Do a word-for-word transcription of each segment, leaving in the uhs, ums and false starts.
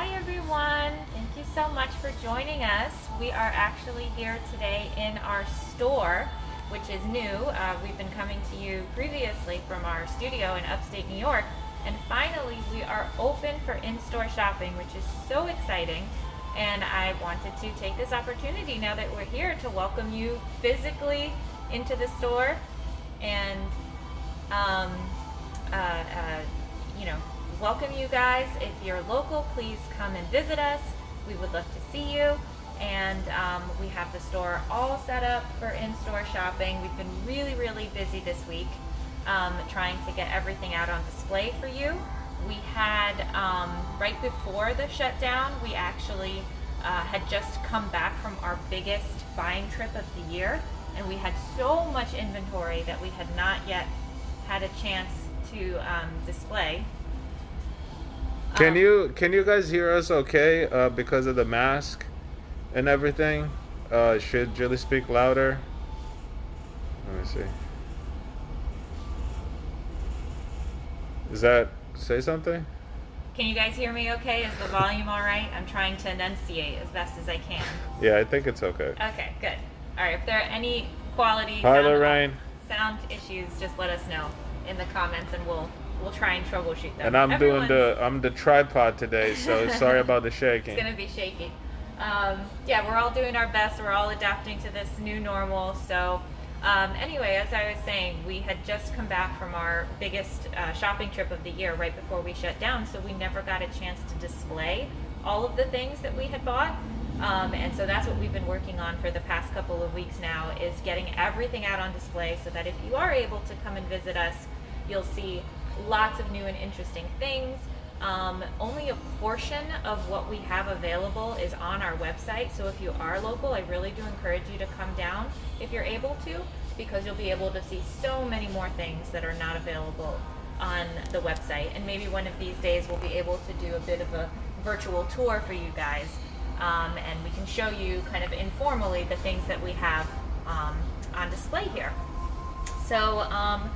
Hi everyone, thank you so much for joining us. We are actually here today in our store, which is new. Uh, we've been coming to you previously from our studio in upstate New York, and finally we are open for in-store shopping, which is so exciting. And I wanted to take this opportunity now that we're here to welcome you physically into the store and um, uh, uh, you know, welcome you guys. If you're local, please come and visit us. We would love to see you. And um, we have the store all set up for in-store shopping. We've been really, really busy this week um, trying to get everything out on display for you. We had, um, right before the shutdown, we actually uh, had just come back from our biggest buying trip of the year, and we had so much inventory that we had not yet had a chance to um, display. Can um, you can you guys hear us okay uh, because of the mask and everything? Uh, should Jilly speak louder? Let me see. Is that... Say something? Can you guys hear me okay? Is the volume all right? I'm trying to enunciate as best as I can. Yeah, I think it's okay. Okay, good. All right, if there are any quality Hi, sound, sound issues, just let us know in the comments and we'll we'll try and troubleshoot them. And I'm Everyone's... doing the I'm the tripod today, so sorry about the shaking. It's gonna be shaky. Um, yeah, we're all doing our best. We're all adapting to this new normal. So Um, anyway, as I was saying, we had just come back from our biggest uh, shopping trip of the year right before we shut down, so we never got a chance to display all of the things that we had bought. Um, and so that's what we've been working on for the past couple of weeks now, is getting everything out on display so that if you are able to come and visit us, you'll see lots of new and interesting things. Um, only a portion of what we have available is on our website, so if you are local, I really do encourage you to come down if you're able to, because you'll be able to see so many more things that are not available on the website. And maybe one of these days we'll be able to do a bit of a virtual tour for you guys, um, and we can show you kind of informally the things that we have um, on display here. So um,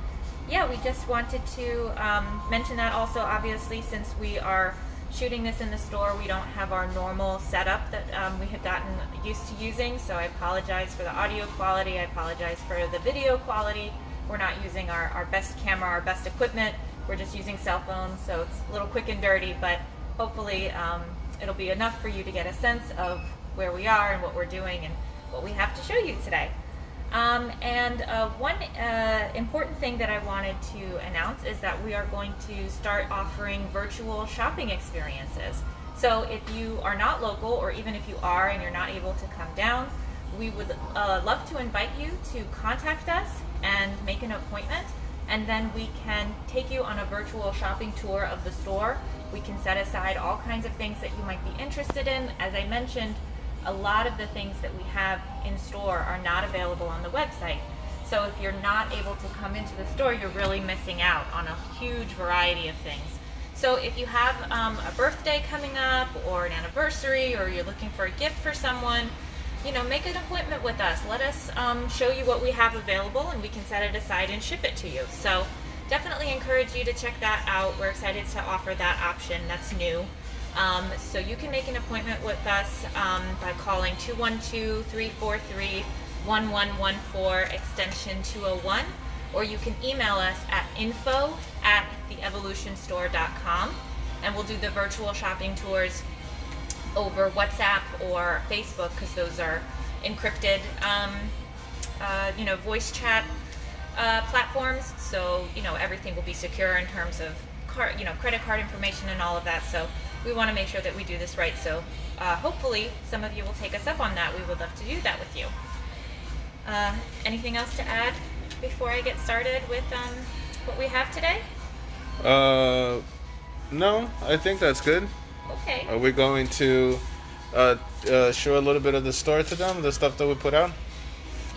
yeah, we just wanted to um, mention that also. Obviously, since we are shooting this in the store, we don't have our normal setup that um, we had gotten used to using, so I apologize for the audio quality, I apologize for the video quality. We're not using our, our best camera, our best equipment, we're just using cell phones, so it's a little quick and dirty, but hopefully um, it'll be enough for you to get a sense of where we are and what we're doing and what we have to show you today. Um, and uh, one uh, important thing that I wanted to announce is that we are going to start offering virtual shopping experiences. So if you are not local, or even if you are and you're not able to come down, we would uh, love to invite you to contact us and make an appointment, and then we can take you on a virtual shopping tour of the store. We can set aside all kinds of things that you might be interested in. As I mentioned, a lot of the things that we have in store are not available on the website. So if you're not able to come into the store, you're really missing out on a huge variety of things. So if you have um, a birthday coming up, or an anniversary, or you're looking for a gift for someone, you know, make an appointment with us. Let us um, show you what we have available, and we can set it aside and ship it to you. So definitely encourage you to check that out. We're excited to offer that option. That's new. Um, so you can make an appointment with us um, by calling two one two, three four three, one one one four extension two oh one, or you can email us at info at the evolution store dot com, and we'll do the virtual shopping tours over WhatsApp or Facebook, because those are encrypted, um, uh, you know, voice chat uh, platforms. So, you know, everything will be secure in terms of card, you know, credit card information and all of that. So we want to make sure that we do this right, so uh, hopefully some of you will take us up on that. We would love to do that with you. Uh, anything else to add before I get started with um, what we have today? Uh, no, I think that's good. Okay. Are we going to uh, uh, show a little bit of the store to them, the stuff that we put out?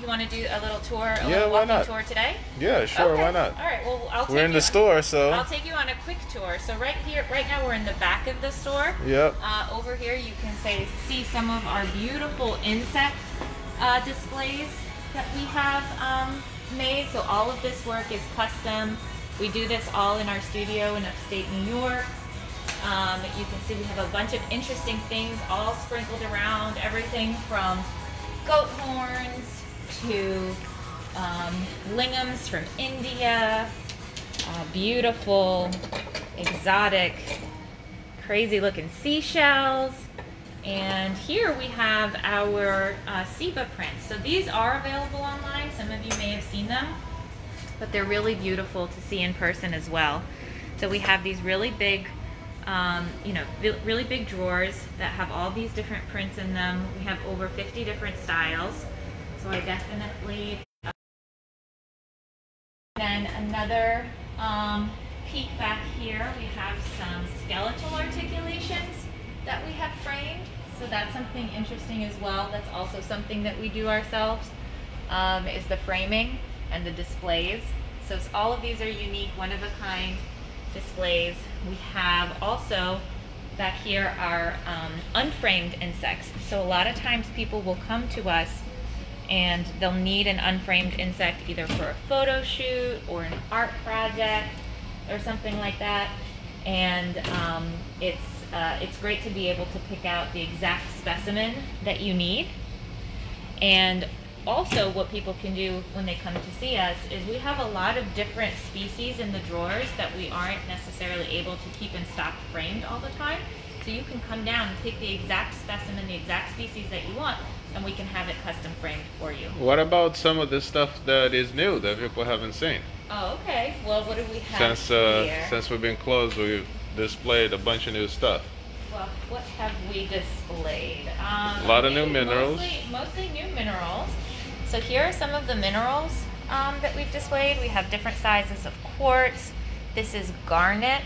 You want to do a little tour, a yeah, little walking why not? tour today? Yeah, sure, okay. Why not? All right, well, I'll take We're in the on, store, so... I'll take you on a quick tour. So right here, right now, we're in the back of the store. Yep. Uh, over here, you can say, see some of our beautiful insect uh, displays that we have um, made. So all of this work is custom. We do this all in our studio in upstate New York. Um, you can see we have a bunch of interesting things all sprinkled around, everything from goat horns to um, lingams from India, uh, beautiful, exotic, crazy looking seashells. And here we have our uh, Seba prints. So these are available online. Some of you may have seen them, but they're really beautiful to see in person as well. So we have these really big, um, you know, really big drawers that have all these different prints in them. We have over fifty different styles. So I definitely, uh, then another um, peek back here, we have some skeletal articulations that we have framed. So that's something interesting as well. That's also something that we do ourselves, um, is the framing and the displays. So all of these are unique, one-of-a-kind displays. We have also back here our um, unframed insects. So a lot of times people will come to us and they'll need an unframed insect either for a photo shoot or an art project or something like that. And um, it's Uh, it's great to be able to pick out the exact specimen that you need. And also what people can do when they come to see us is we have a lot of different species in the drawers that we aren't necessarily able to keep in stock framed all the time. So you can come down and pick the exact specimen, the exact species that you want, and we can have it custom framed for you. What about some of the stuff that is new that people haven't seen? Oh, okay. Well, what do we have since, uh, here? Since we've been closed, we've displayed a bunch of new stuff. Well, what have we displayed? Um, a lot of new minerals. Mostly, mostly new minerals. So here are some of the minerals um, that we've displayed. We have different sizes of quartz. This is garnet.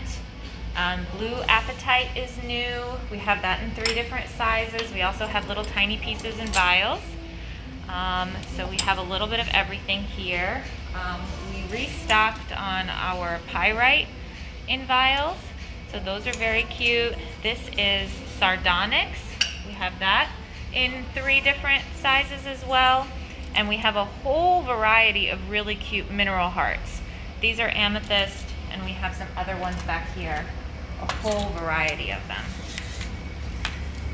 Um, blue apatite is new. We have that in three different sizes. We also have little tiny pieces and vials. Um, so we have a little bit of everything here. Um, we restocked on our pyrite in vials. So those are very cute. This is sardonyx. We have that in three different sizes as well. And we have a whole variety of really cute mineral hearts. These are amethyst, and we have some other ones back here. A whole variety of them.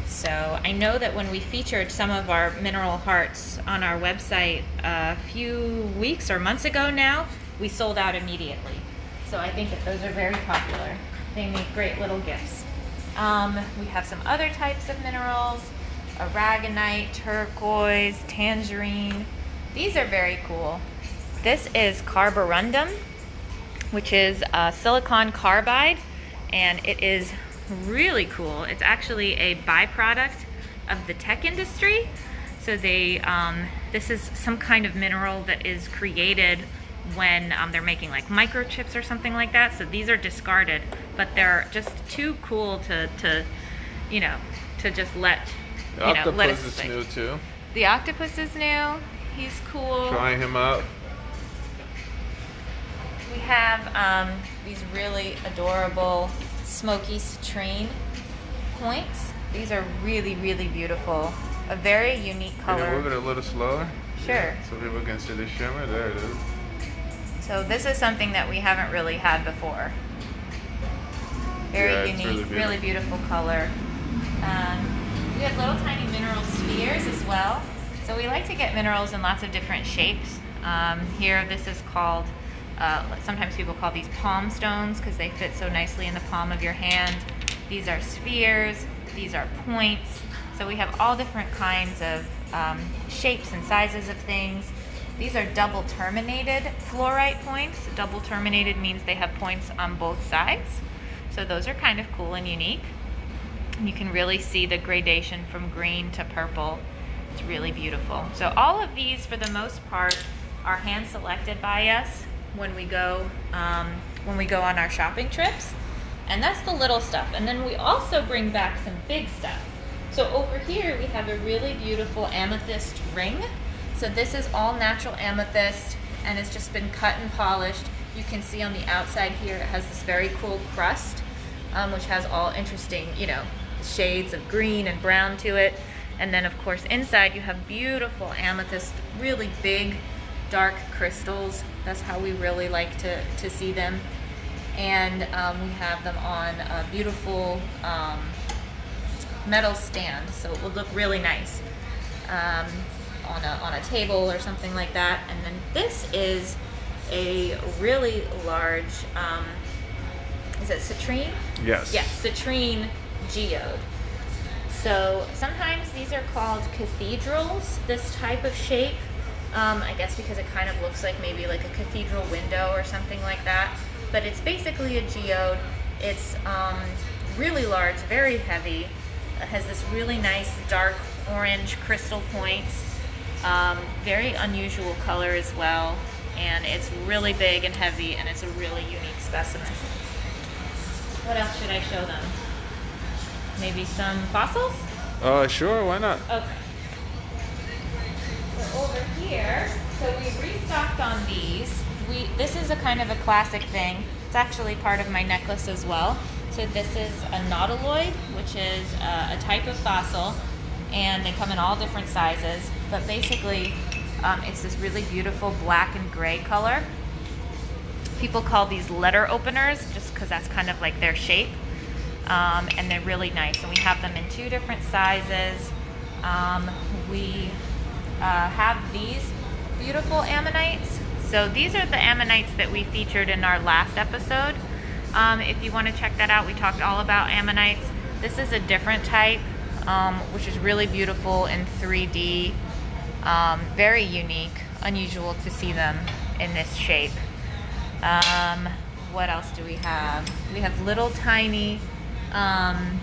So I know that when we featured some of our mineral hearts on our website a few weeks or months ago now, we sold out immediately. So I think that those are very popular. They make great little gifts. Um, we have some other types of minerals, aragonite, turquoise, tangerine. These are very cool. This is carborundum, which is uh, silicon carbide, and it is really cool. It's actually a byproduct of the tech industry. So they, um, this is some kind of mineral that is created when um, they're making like microchips or something like that. So these are discarded, but they're just too cool to, to you know, to just let, you the know, let us The octopus is like, new too. The octopus is new. He's cool. Try him out. We have um, these really adorable smoky citrine points. These are really, really beautiful. A very unique color. Can you move it a little slower? Sure. Yeah, so people can see the shimmer. There it is. So this is something that we haven't really had before. Very yeah, unique, really beautiful. really beautiful color. Um, we have little tiny mineral spheres as well. So we like to get minerals in lots of different shapes. Um, here, this is called, uh, sometimes people call these palm stones because they fit so nicely in the palm of your hand. These are spheres, these are points. So we have all different kinds of um, shapes and sizes of things. These are double terminated fluorite points. Double terminated means they have points on both sides. So those are kind of cool and unique. You can really see the gradation from green to purple. It's really beautiful. So all of these, for the most part, are hand selected by us when we go, um, when we go on our shopping trips. And that's the little stuff. And then we also bring back some big stuff. So over here we have a really beautiful amethyst ring. So this is all natural amethyst, and it's just been cut and polished. You can see on the outside here it has this very cool crust, um, which has all interesting, you know, shades of green and brown to it. And then of course inside you have beautiful amethyst, really big, dark crystals. That's how we really like to, to see them. and um, we have them on a beautiful um, metal stand, so it will look really nice um, on, a, on a table or something like that. And then this is a really large, um, is it citrine? Yes. Yes, citrine geode. So sometimes these are called cathedrals, this type of shape, um, I guess because it kind of looks like maybe like a cathedral window or something like that. But it's basically a geode. It's um, really large, very heavy. It has this really nice dark orange crystal points, um, very unusual color as well, and it's really big and heavy, and it's a really unique specimen. What else should I show them? Maybe some fossils? Uh, sure, why not? Okay. So over here, so we've restocked on these. We, this is a kind of a classic thing. It's actually part of my necklace as well. So this is a nautiloid, which is a, a type of fossil, and they come in all different sizes. But basically, um, it's this really beautiful black and gray color. People call these letter openers just because that's kind of like their shape. Um, and they're really nice. And we have them in two different sizes. Um, we uh, have these beautiful ammonites. So these are the ammonites that we featured in our last episode. Um, if you want to check that out, we talked all about ammonites. This is a different type, um, which is really beautiful in three D. Um, very unique, unusual to see them in this shape. Um, what else do we have? We have little tiny um,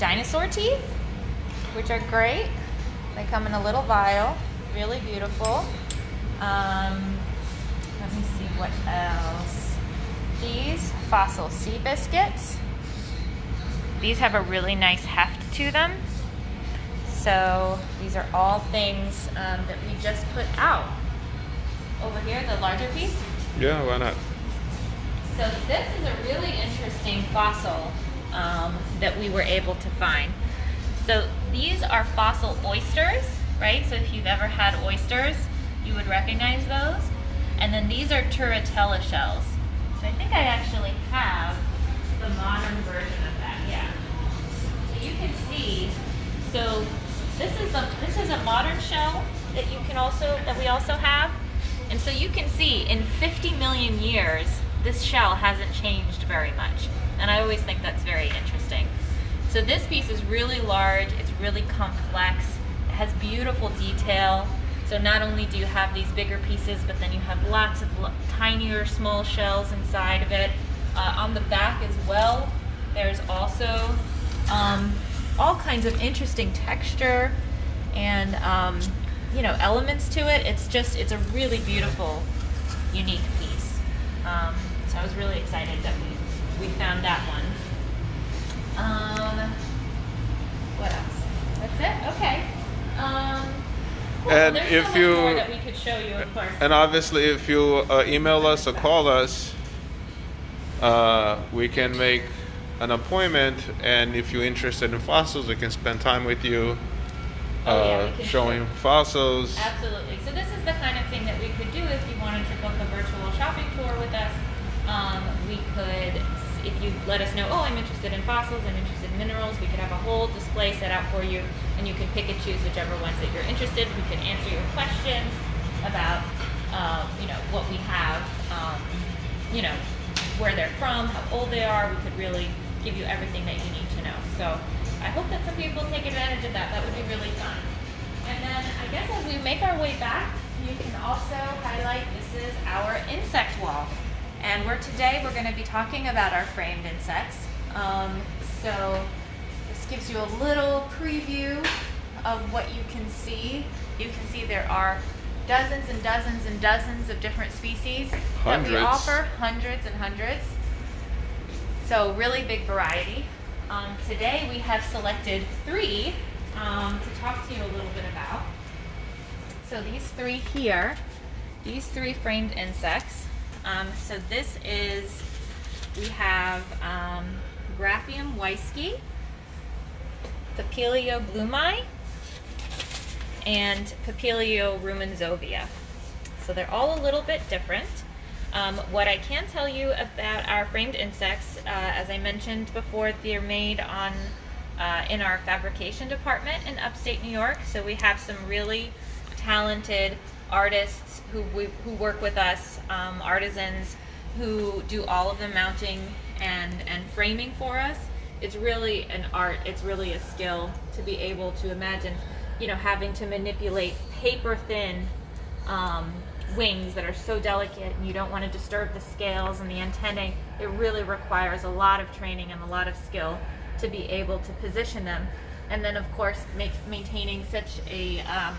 dinosaur teeth, which are great. They come in a little vial, really beautiful. Um, Let me see what else. These fossil sea biscuits. These have a really nice heft to them. So these are all things um, that we just put out. Over here, the larger piece. Yeah, why not? So this is a really interesting fossil um, that we were able to find. So these are fossil oysters, right? So if you've ever had oysters, you would recognize those. And then these are turritella shells. So I think I actually have the modern version of that, yeah. So you can see, so this is a, this is a modern shell that you can also, that we also have. And so you can see in fifty million years, this shell hasn't changed very much. And I always think that's very interesting. So this piece is really large, it's really complex, it has beautiful detail. So not only do you have these bigger pieces, but then you have lots of tinier, small shells inside of it. Uh, on the back as well, there's also um, all kinds of interesting texture and um, you know, elements to it. It's just, it's a really beautiful, unique piece. Um, so I was really excited that we, we found that one. Um, what else? That's it? Okay. Um, Well, and if so you, more that we could show you, of course. And obviously, if you uh, email us or call us, uh, we can make an appointment. And if you're interested in fossils, we can spend time with you uh, oh, yeah, we showing show. fossils. Absolutely. So this is the kind of thing that we could do if you wanted to book a virtual shopping tour with us. Um, we could, if you let us know, oh, I'm interested in fossils, I'm interested in minerals, we could have a whole display set out for you. And you can pick and choose whichever ones that you're interested in. We can answer your questions about, uh, you know, what we have, um, you know, where they're from, how old they are. We could really give you everything that you need to know. So I hope that some people take advantage of that. That would be really fun. And then I guess as we make our way back, you can also highlight this is our insect wall. And we're today we're going to be talking about our framed insects. Um, so. Gives you a little preview of what you can see. You can see there are dozens and dozens and dozens of different species hundreds. that we offer, hundreds and hundreds. So really big variety. Um, today we have selected three um, to talk to you a little bit about. So these three here, these three framed insects. Um, so this is, we have um, Graphium weiskei, Papilio blumei, and Papilio rumanzovia. So they're all a little bit different. Um, what I can tell you about our framed insects, uh, as I mentioned before, they're made on uh, in our fabrication department in upstate New York. So we have some really talented artists who, we, who work with us, um, artisans who do all of the mounting and, and framing for us. It's really an art, it's really a skill to be able to imagine, you know, having to manipulate paper thin um, wings that are so delicate, and you don't want to disturb the scales and the antennae. It really requires a lot of training and a lot of skill to be able to position them. And then of course make, maintaining such a um,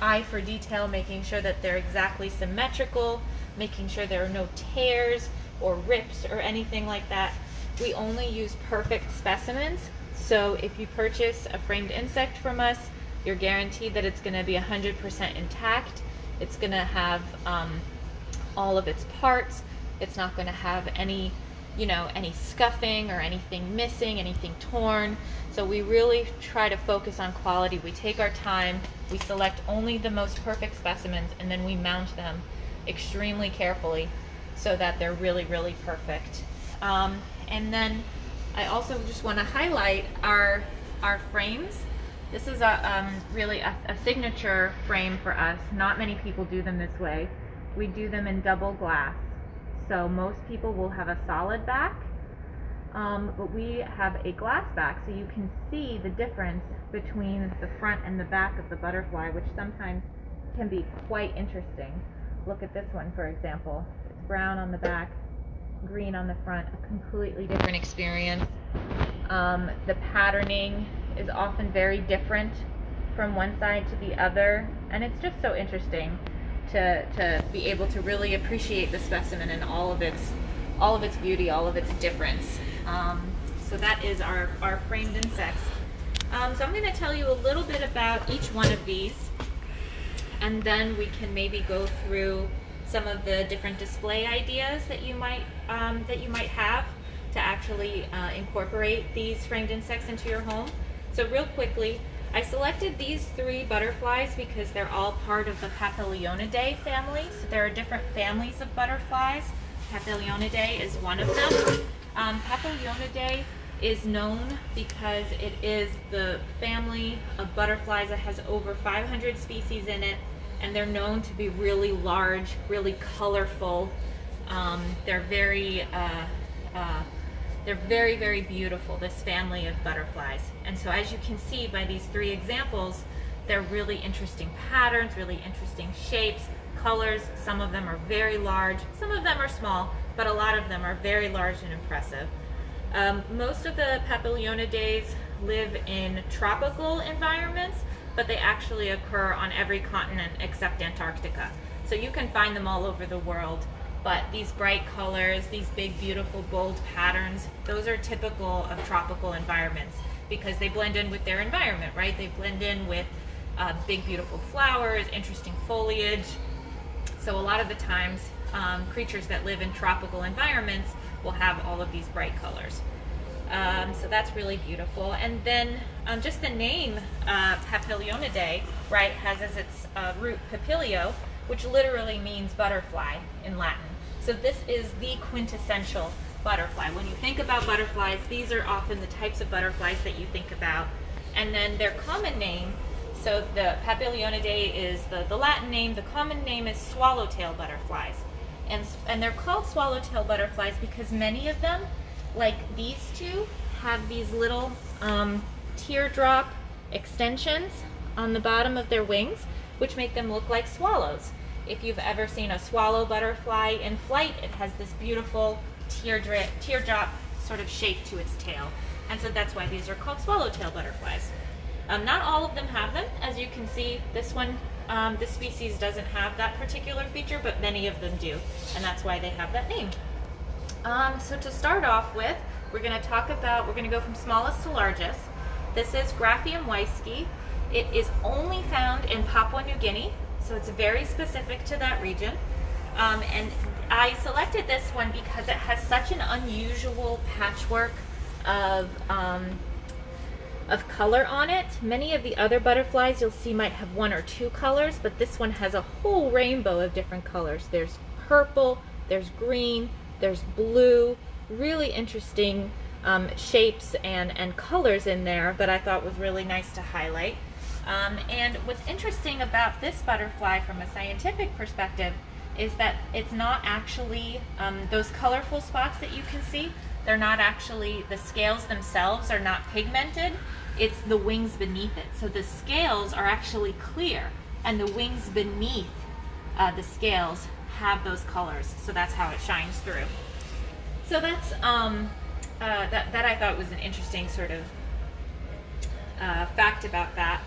eye for detail, making sure that they're exactly symmetrical, making sure there are no tears or rips or anything like that. We only use perfect specimens, so if you purchase a framed insect from us, you're guaranteed that it's going to be one hundred percent intact. It's going to have um, all of its parts. It's not going to have any, you know, any scuffing or anything missing, anything torn. So we really try to focus on quality. We take our time. We select only the most perfect specimens, and then we mount them extremely carefully so that they're really, really perfect. Um, and then I also just want to highlight our, our frames. This is a um, really a, a signature frame for us. Not many people do them this way. We do them in double glass. So most people will have a solid back, um, but we have a glass back, so you can see the difference between the front and the back of the butterfly, which sometimes can be quite interesting. Look at this one, for example. It's brown on the back, green on the front, a completely different experience. Um, the patterning is often very different from one side to the other, and it's just so interesting to, to be able to really appreciate the specimen and all of its, all of its beauty, all of its difference. Um, so that is our, our framed insects. Um, so I'm going to tell you a little bit about each one of these, and then we can maybe go through some of the different display ideas that you might, um, that you might have to actually uh, incorporate these framed insects into your home. So real quickly, I selected these three butterflies because they're all part of the Papilionidae family. So there are different families of butterflies. Papilionidae is one of them. Um, Papilionidae is known because it is the family of butterflies that has over five hundred species in it, and they're known to be really large, really colorful. Um, they're very, uh, uh, they're very, very beautiful, this family of butterflies. And so as you can see by these three examples, they're really interesting patterns, really interesting shapes, colors. Some of them are very large, some of them are small, but a lot of them are very large and impressive. Um, most of the Papilionidae live in tropical environments, but they actually occur on every continent except Antarctica. So you can find them all over the world, but these bright colors, these big, beautiful, bold patterns, those are typical of tropical environments because they blend in with their environment, right? They blend in with uh, big, beautiful flowers, interesting foliage. So a lot of the times, um, creatures that live in tropical environments will have all of these bright colors. Um, so that's really beautiful. And then um, just the name uh, Papilionidae, right, has as its uh, root papilio, which literally means butterfly in Latin. So this is the quintessential butterfly. When you think about butterflies, these are often the types of butterflies that you think about. And then their common name, so the Papilionidae is the, the Latin name, the common name is swallowtail butterflies. And, and they're called swallowtail butterflies because many of them, like these two, have these little um, teardrop extensions on the bottom of their wings, which make them look like swallows. If you've ever seen a swallow butterfly in flight, it has this beautiful teardrop, teardrop sort of shape to its tail. And so that's why these are called swallowtail butterflies. Um, not all of them have them. As you can see, this one, um, this species doesn't have that particular feature, but many of them do. And that's why they have that name. Um, so to start off with, we're going to talk about, we're going to go from smallest to largest. This is Graphium weiskei. It is only found in Papua New Guinea, so it's very specific to that region. Um, and I selected this one because it has such an unusual patchwork of, um, of color on it. Many of the other butterflies you'll see might have one or two colors, but this one has a whole rainbow of different colors. There's purple, there's green, there's blue, really interesting um, shapes and, and colors in there that I thought was really nice to highlight. Um, and what's interesting about this butterfly from a scientific perspective is that it's not actually, um, those colorful spots that you can see, they're not actually, the scales themselves are not pigmented, it's the wings beneath it. So the scales are actually clear, and the wings beneath uh, the scales have those colors, so that's how it shines through. So that's, um, uh, that, that I thought was an interesting sort of uh, fact about that.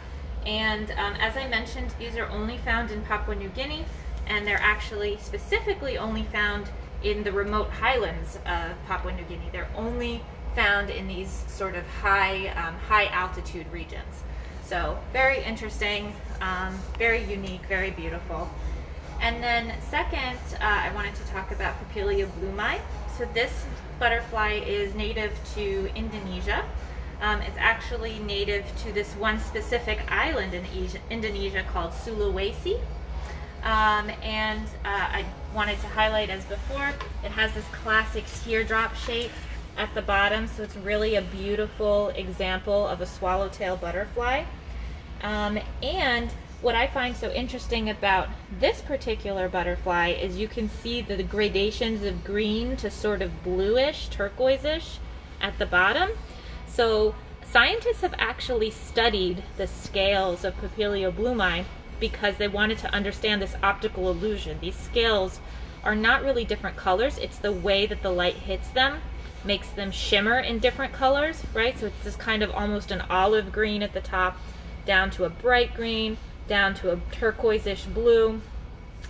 And um, as I mentioned, these are only found in Papua New Guinea, and they're actually specifically only found in the remote highlands of Papua New Guinea. They're only found in these sort of high, um, high altitude regions. So very interesting, um, very unique, very beautiful. And then second, uh, I wanted to talk about Papilio blumei. So this butterfly is native to Indonesia. Um, it's actually native to this one specific island in Asia, Indonesia called Sulawesi. Um, and uh, I wanted to highlight, as before, it has this classic teardrop shape at the bottom, so it's really a beautiful example of a swallowtail butterfly. Um, and what I find so interesting about this particular butterfly is you can see the gradations of green to sort of bluish, turquoise-ish at the bottom. So scientists have actually studied the scales of Papilio blumei because they wanted to understand this optical illusion. These scales are not really different colors, it's the way that the light hits them, makes them shimmer in different colors, right? So it's this kind of almost an olive green at the top, down to a bright green, down to a turquoise-ish blue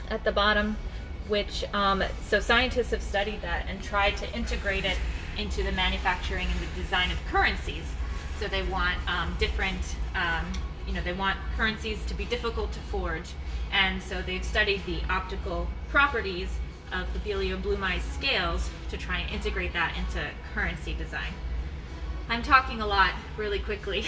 at the bottom, which, um, so scientists have studied that and tried to integrate it into the manufacturing and the design of currencies. So they want um, different, um, you know, they want currencies to be difficult to forge, and so they've studied the optical properties of Papilio blumei scales to try and integrate that into currency design. I'm talking a lot really quickly.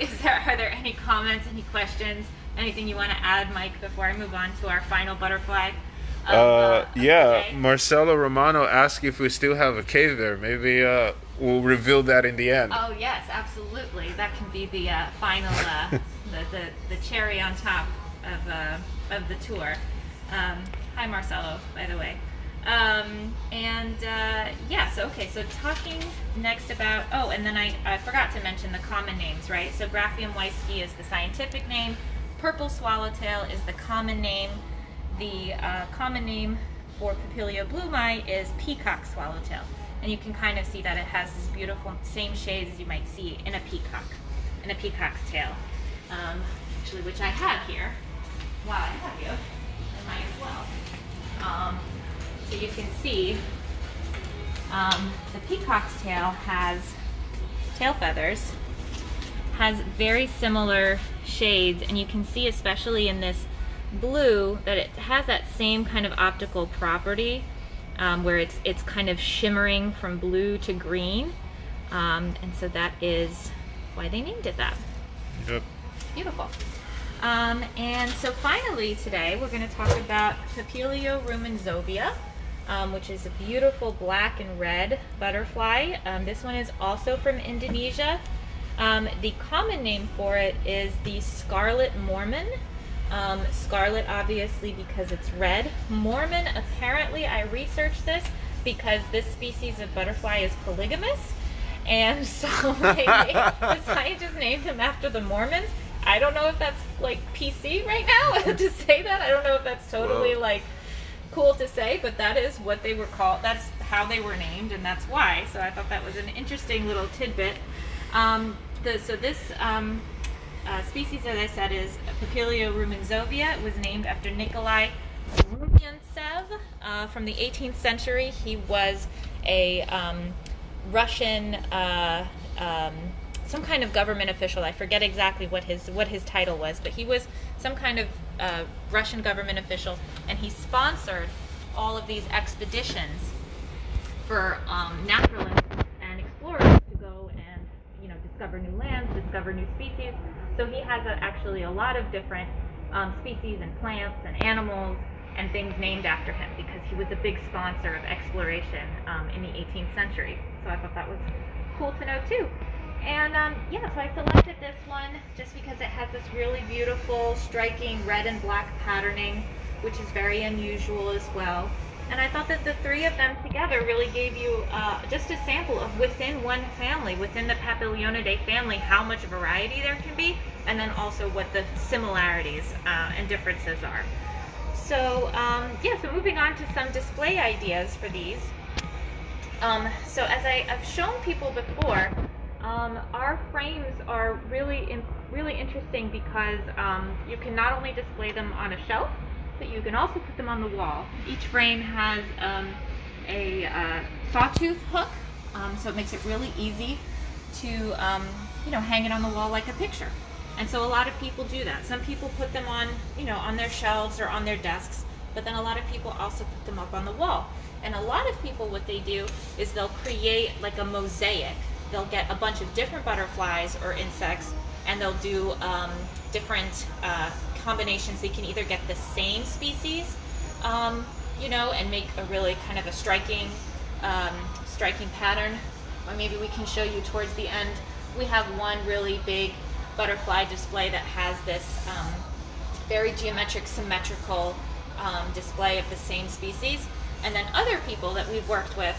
Is there, are there any comments, any questions, anything you want to add, Mike, before I move on to our final butterfly? Of, uh, uh, yeah, Marcelo Romano asked if we still have a cave there. Maybe uh, we'll reveal that in the end. Oh yes, absolutely. That can be the uh, final, uh, the, the the cherry on top of uh, of the tour. Um, Hi Marcelo, by the way. Um, and uh, yeah, so okay, so talking next about, oh, and then I, I forgot to mention the common names, right? So Graphium weiskei is the scientific name, Purple Swallowtail is the common name, the uh, common name for Papilio blumei is Peacock Swallowtail. And you can kind of see that it has this beautiful same shades as you might see in a peacock, in a peacock's tail, um, actually, which I have here. Wow, I have you. I might as well. Um, so you can see um, the peacock's tail has tail feathers, has very similar shades, and you can see especially in this blue that it has that same kind of optical property um, where it's, it's kind of shimmering from blue to green, um, and so that is why they named it that. Yep. Beautiful. Um, and so finally today we're going to talk about Papilio rumanzovia, um, which is a beautiful black and red butterfly. Um, this one is also from Indonesia. Um, the common name for it is the Scarlet Mormon. Um, scarlet obviously because it's red. Mormon, apparently I researched this because this species of butterfly is polygamous, and so they, the scientists named him after the Mormons. I don't know if that's like P C right now to say that. I don't know if that's totally Whoa. like cool to say, but that is what they were called. That's how they were named, and that's why. So I thought that was an interesting little tidbit. Um, the, so this um, uh, species, as I said, is Papilio rumanzovia. It was named after Nikolai Rumiantsev uh, from the eighteenth century. He was a um, Russian. Uh, um, some kind of government official. I forget exactly what his what his title was, but he was some kind of uh, Russian government official, and he sponsored all of these expeditions for um, naturalists and explorers to go and, you know, discover new lands, discover new species. So he has a, actually a lot of different um, species and plants and animals and things named after him, because he was a big sponsor of exploration um, in the eighteenth century. So I thought that was cool to know too. And um, yeah, so I selected this one just because it has this really beautiful, striking red and black patterning, which is very unusual as well. And I thought that the three of them together really gave you uh, just a sample of within one family, within the Papilionidae family, how much variety there can be, and then also what the similarities uh, and differences are. So um, yeah, so moving on to some display ideas for these. Um, so as I have shown people before, um, our frames are really, in, really interesting because um, you can not only display them on a shelf, but you can also put them on the wall. Each frame has um, a uh, sawtooth hook, um, so it makes it really easy to um, you know, hang it on the wall like a picture. And so a lot of people do that. Some people put them on, you know, on their shelves or on their desks, but then a lot of people also put them up on the wall. And a lot of people, what they do is they'll create like a mosaic. They'll get a bunch of different butterflies or insects, and they'll do um, different uh, combinations. They can either get the same species, um, you know, and make a really kind of a striking, um, striking pattern. Or maybe we can show you towards the end. We have one really big butterfly display that has this um, very geometric, symmetrical um, display of the same species. And then other people that we've worked with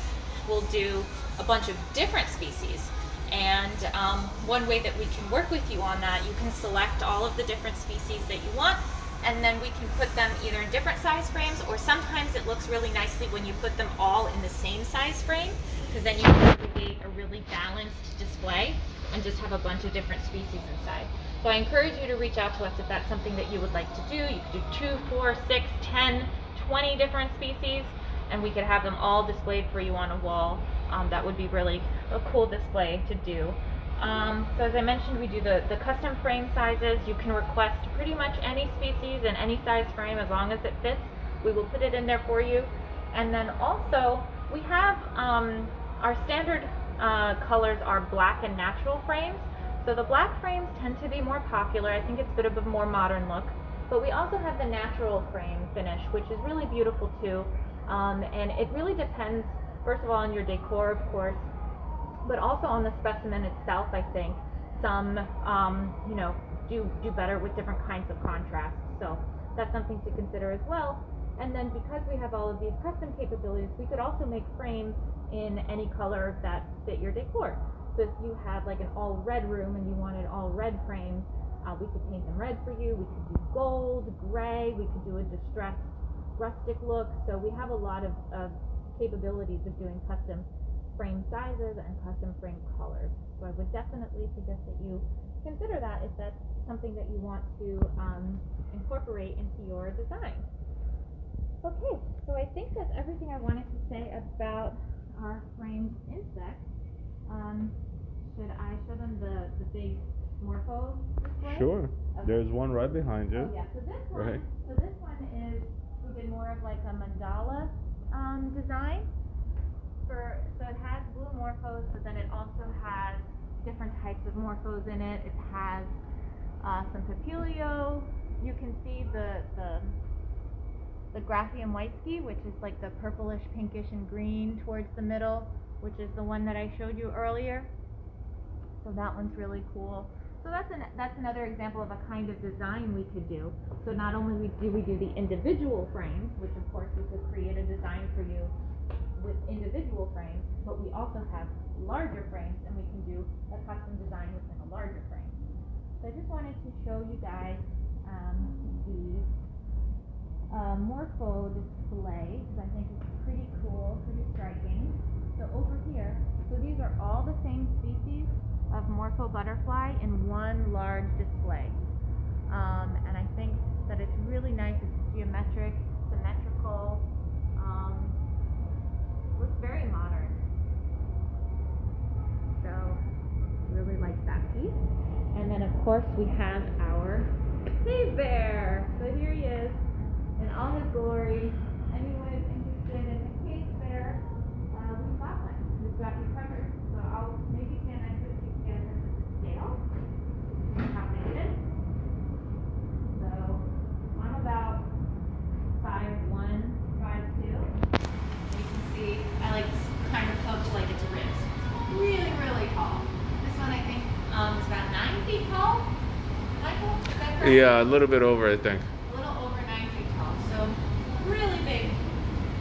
will do a bunch of different species. And um, one way that we can work with you on that, you can select all of the different species that you want, and then we can put them either in different size frames, or sometimes it looks really nicely when you put them all in the same size frame, because then you can create a really balanced display and just have a bunch of different species inside. So I encourage you to reach out to us if that's something that you would like to do. You could do two, four, six, ten, twenty different species, and we could have them all displayed for you on a wall. Um, that would be really a cool display to do. Um, so as I mentioned, we do the, the custom frame sizes. You can request pretty much any species in any size frame as long as it fits. We will put it in there for you. And then also, we have um, our standard uh, colors are black and natural frames. So the black frames tend to be more popular. I think it's a bit of a more modern look. But we also have the natural frame finish, which is really beautiful too. Um, and it really depends, first of all, on your decor, of course, but also on the specimen itself. I think some, um, you know, do, do better with different kinds of contrast. So that's something to consider as well. And then because we have all of these custom capabilities, we could also make frames in any color that fit your decor. So if you had like an all red room and you wanted all red frames, uh, we could paint them red for you. We could do gold, gray, we could do a distressed rustic look. So we have a lot of, of capabilities of doing custom frame sizes and custom frame colors. So I would definitely suggest that you consider that if that's something that you want to um, incorporate into your design. Okay, so I think that's everything I wanted to say about our framed insects. Um, should I show them the, the big Morpho display? Sure. Okay. There's one right behind you. Oh, yeah. So this one, right. So this one is, we did more of like a mandala um, design. For, so it has blue morphos, but then it also has different types of morphos in it. It has uh, some papilio. You can see the the, the Graphium weiskei, which is like the purplish, pinkish, and green towards the middle, which is the one that I showed you earlier. So that one's really cool. So that's an that's another example of a kind of design we could do. So not only do we do the individual frames, which of course we could create a design for you with individual frames, but we also have larger frames, and we can do a custom design within a larger frame. So I just wanted to show you guys um, the uh, Morpho display, because I think it's pretty cool, pretty striking. So over here, so these are all the same species of Morpho butterfly in one large display, um, and I think that it's really nice. It's geometric, symmetrical, um, looks very modern, so really like that piece. And then of course we have our cave bear. So here he is in all his glory. Anyone interested in a cave bear, uh, we've got one, we've got you covered. So I'll maybe can I So I'm about five one. Yeah, a little bit over, I think. A little over nine feet tall. So really big,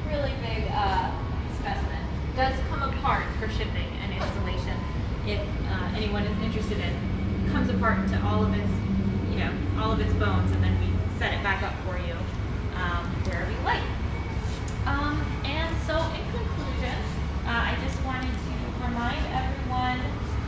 really big uh, specimen. Does come apart for shipping and installation if uh, anyone is interested in. Comes apart into all of its, you know, all of its bones, and then we set it back up for you um, wherever you like. Um, and so in conclusion, uh, I just wanted to remind everyone,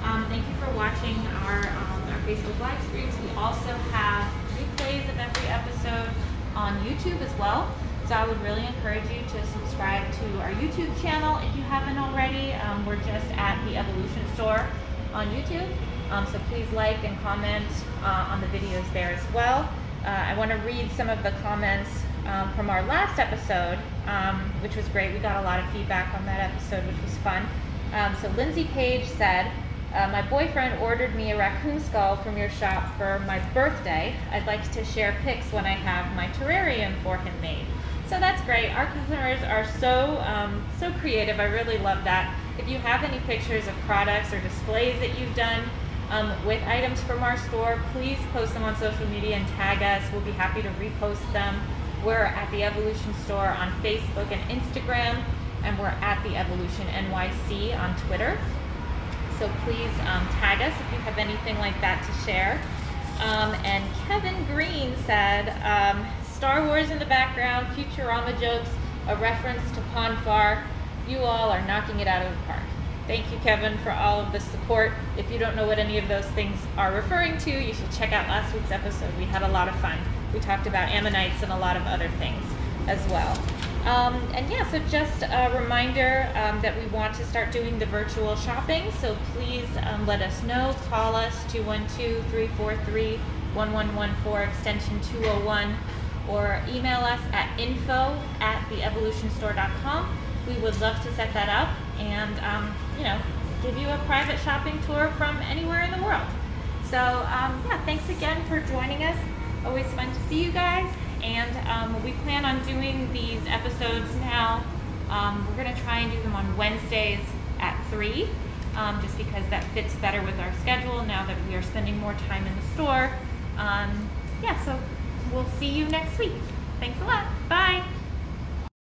um, thank you for watching our, um, our Facebook live streams. We also have replays of every episode on YouTube as well. So I would really encourage you to subscribe to our YouTube channel if you haven't already. Um, we're just at The Evolution Store on YouTube. Um, so please like and comment uh, on the videos there as well. Uh, I want to read some of the comments um, from our last episode, um, which was great. We got a lot of feedback on that episode, which was fun. Um, so Lindsay Page said, uh, my boyfriend ordered me a raccoon skull from your shop for my birthday. I'd like to share pics when I have my terrarium for him made. So that's great. Our customers are so, um, so creative. I really love that. If you have any pictures of products or displays that you've done um, with items from our store, please post them on social media and tag us. We'll be happy to repost them. We're at The Evolution Store on Facebook and Instagram. And we're at The Evolution N Y C on Twitter. So please um, tag us if you have anything like that to share. Um, and Kevin Green said, um, Star Wars in the background, Futurama jokes, a reference to Ponfar. You all are knocking it out of the park. Thank you, Kevin, for all of the support. If you don't know what any of those things are referring to, you should check out last week's episode. We had a lot of fun. We talked about ammonites and a lot of other things as well. Um, and yeah, so just a reminder um, that we want to start doing the virtual shopping, so please um, let us know. Call us two one two, three four three, one one one four, extension two oh one, or email us at info at the evolution store dot com. We would love to set that up and, um, you know, give you a private shopping tour from anywhere in the world. So um, yeah, thanks again for joining us. Always fun to see you guys. And um, we plan on doing these episodes now. Um, we're going to try and do them on Wednesdays at three, um, just because that fits better with our schedule now that we are spending more time in the store. Um, yeah, so we'll see you next week. Thanks a lot. Bye.